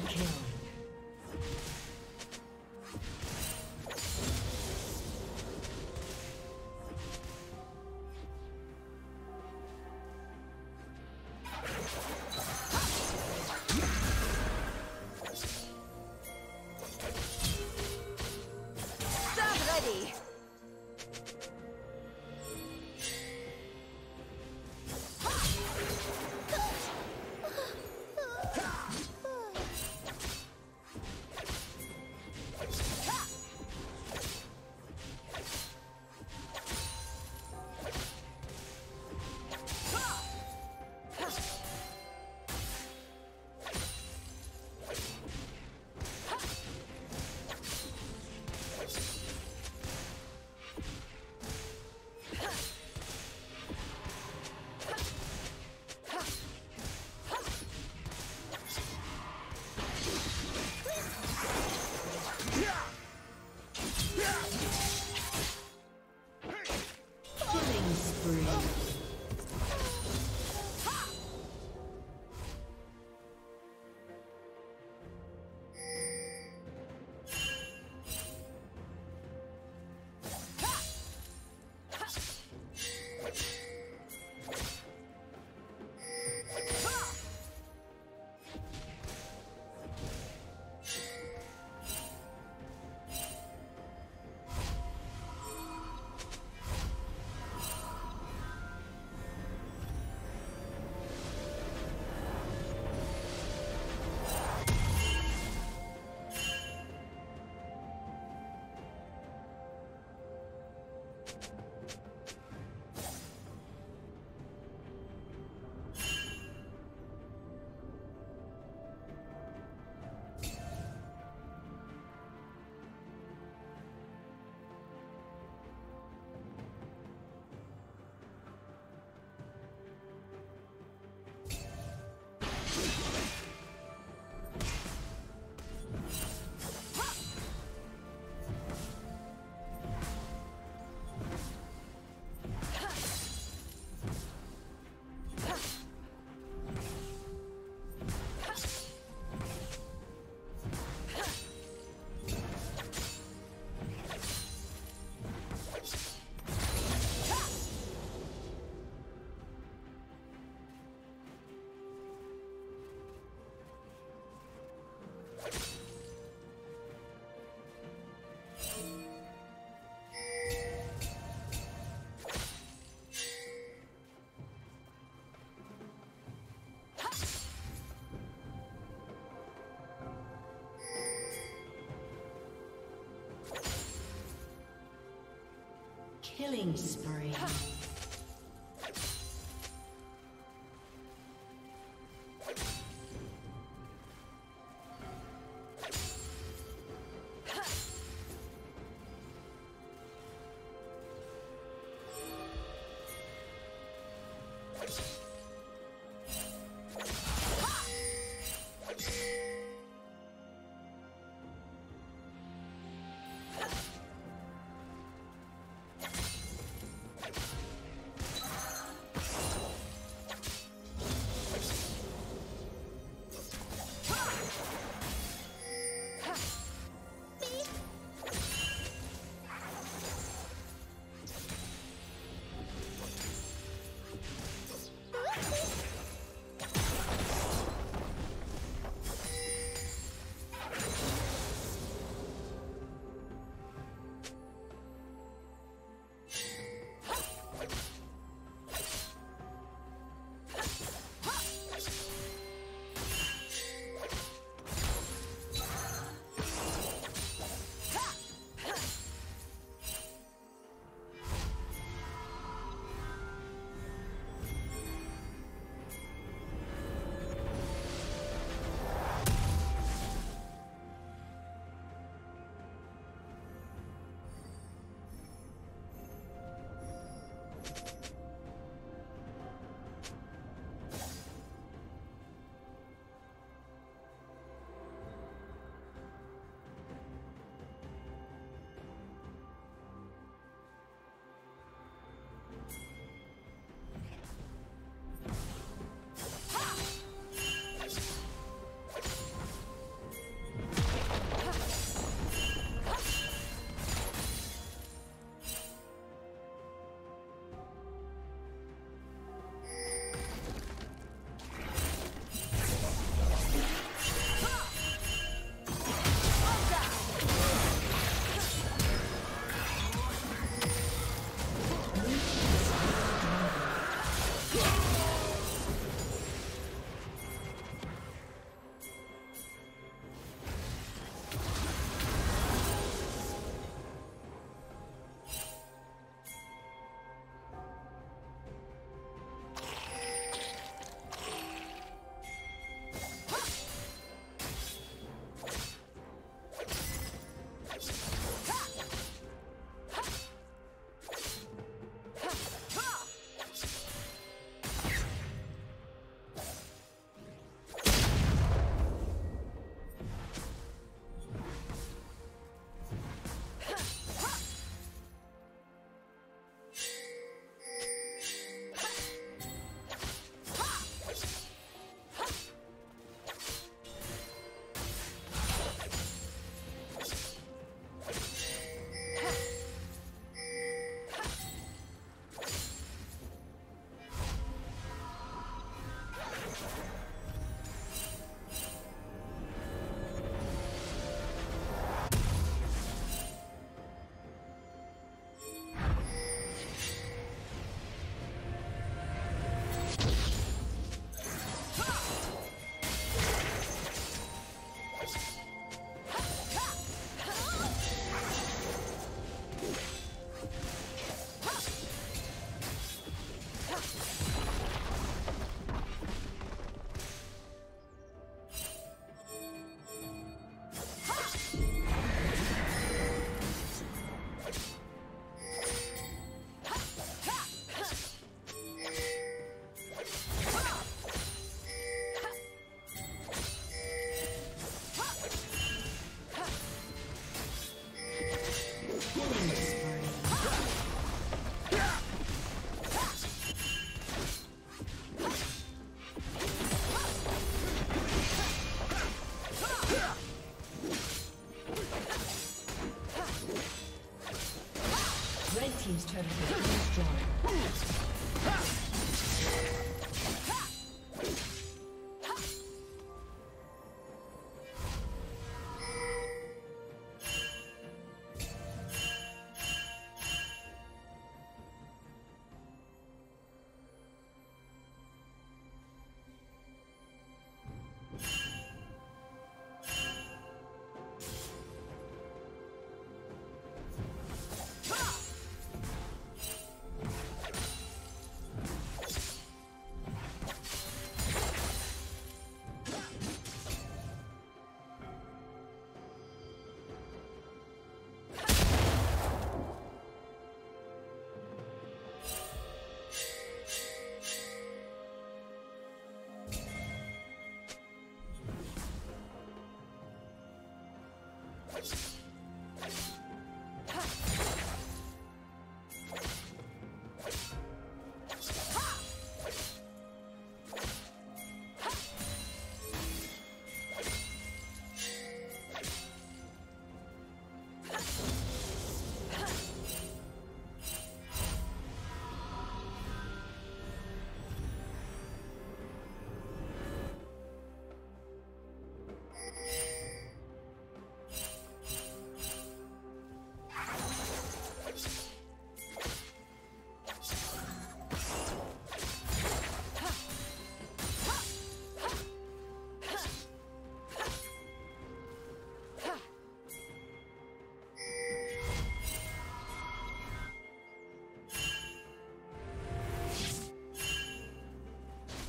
Double kill. Killing spree.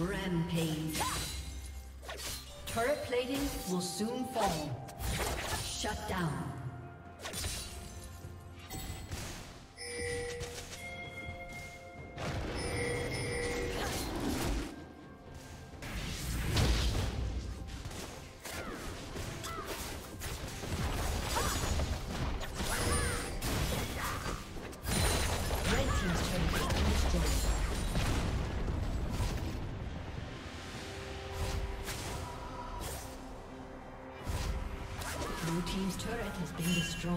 Rampage. Turret plating will soon fall. Shut down. Blue team's turret has been destroyed.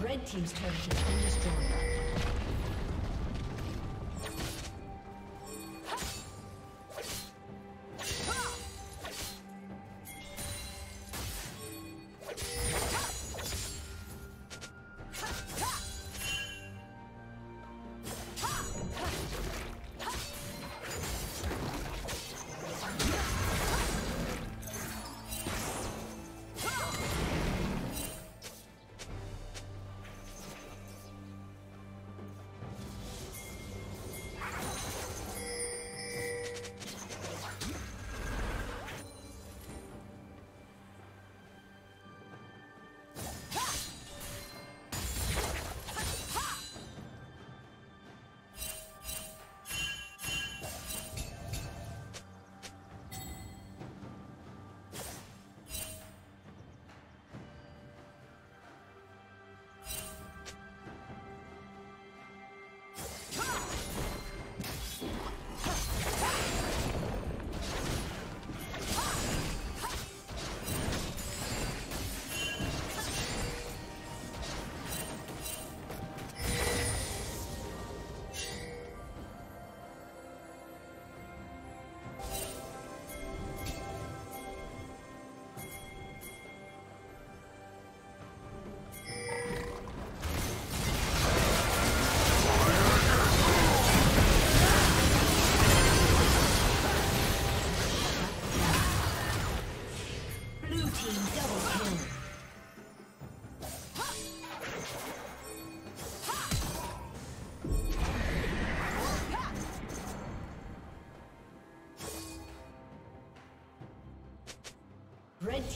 Red team's turret has been destroyed. Red team's turret has been destroyed.